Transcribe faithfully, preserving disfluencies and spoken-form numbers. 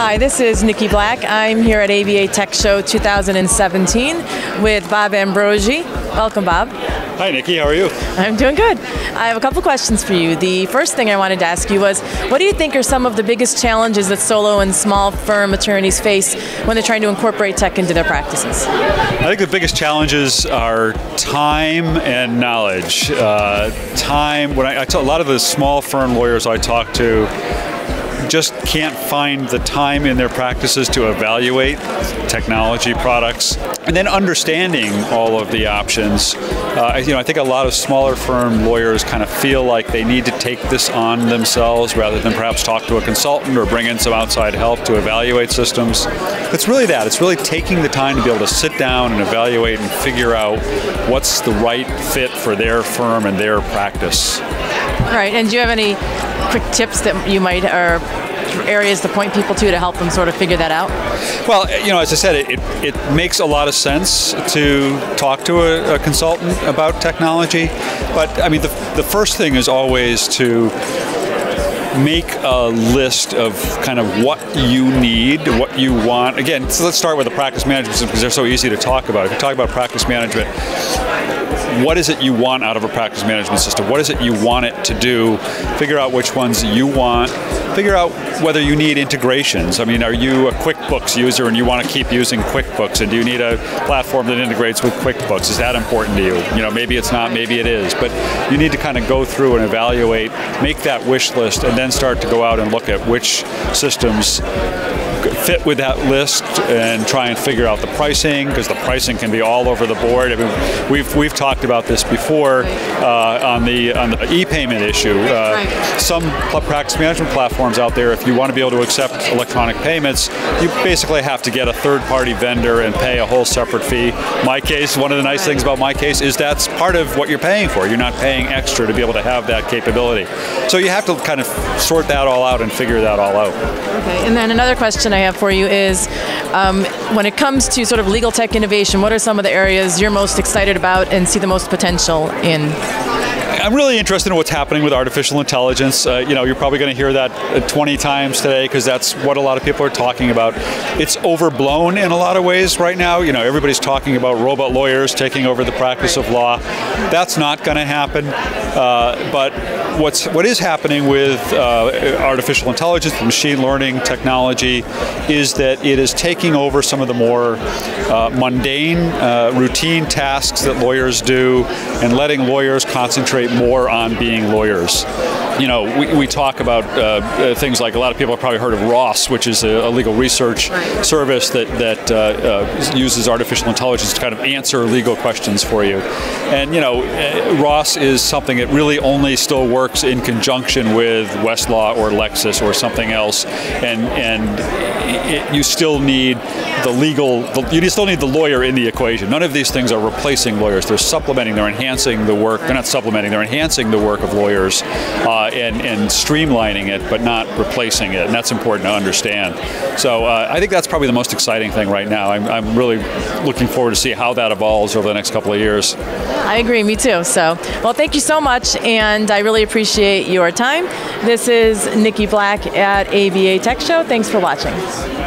Hi, this is Nikki Black. I'm here at A B A TECHSHOW two thousand seventeen with Bob Ambrogi. Welcome, Bob. Hi, Nikki. How are you? I'm doing good. I have a couple questions for you. The first thing I wanted to ask you was, what do you think are some of the biggest challenges that solo and small firm attorneys face when they're trying to incorporate tech into their practices? I think the biggest challenges are time and knowledge. Uh, time, when I, I tell a lot of the small firm lawyers I talk to, just can't find the time in their practices to evaluate technology products, and then understanding all of the options. Uh, you know, I think a lot of smaller firm lawyers kind of feel like they need to take this on themselves rather than perhaps talk to a consultant or bring in some outside help to evaluate systems. It's really that. It's really taking the time to be able to sit down and evaluate and figure out what's the right fit for their firm and their practice. All right, and do you have any quick tips that you might, or areas to point people to to help them sort of figure that out? Well, you know, as I said, it, it, it makes a lot of sense to talk to a, a consultant about technology, but I mean, the, the first thing is always to make a list of kind of what you need, what you want. Again, so let's start with the practice management system because they're so easy to talk about. If you talk about practice management, what is it you want out of a practice management system? What is it you want it to do? Figure out which ones you want. Figure out whether you need integrations. I mean, are you a QuickBooks user and you want to keep using QuickBooks? And do you need a platform that integrates with QuickBooks? Is that important to you? You know, maybe it's not, maybe it is. But you need to kind of go through and evaluate, make that wish list, and then start to go out and look at which systems fit with that list and try and figure out the pricing, because the pricing can be all over the board. I mean, we've we've talked about this before uh, on the on the e-payment issue. Uh, some practice management platforms out there, if you want to be able to accept electronic payments, you basically have to get a third-party vendor and pay a whole separate fee. MyCase, one of the nice things about MyCase is that's part of what you're paying for. You're not paying extra to be able to have that capability. So you have to kind of sort that all out and figure that all out. Okay, and then another question I have for you is, um, when it comes to sort of legal tech innovation, what are some of the areas you're most excited about and see the most potential in? I'm really interested in what's happening with artificial intelligence. Uh, you know, you're probably going to hear that twenty times today because that's what a lot of people are talking about. It's overblown in a lot of ways right now. You know, everybody's talking about robot lawyers taking over the practice of law. That's not going to happen. Uh, but what's what is happening with uh, artificial intelligence, machine learning technology, is that it is taking over some of the more uh, mundane, uh, routine tasks that lawyers do, and letting lawyers concentrate more on being lawyers. You know, we, we talk about uh, things like, a lot of people have probably heard of Ross, which is a, a legal research service that, that uh, uh, uses artificial intelligence to kind of answer legal questions for you. And, you know, uh, Ross is something that really only still works in conjunction with Westlaw or Lexis or something else. And, and it, you still need the legal, the, you still need the lawyer in the equation. None of these things are replacing lawyers. They're supplementing, they're enhancing the work. They're not supplementing, they're enhancing the work of lawyers. Uh, And, and streamlining it, but not replacing it, and that's important to understand. So uh, I think that's probably the most exciting thing right now. I'm, I'm really looking forward to see how that evolves over the next couple of years. I agree, me too. So, well, thank you so much, and I really appreciate your time. This is Nikki Black at A B A TECHSHOW. Thanks for watching.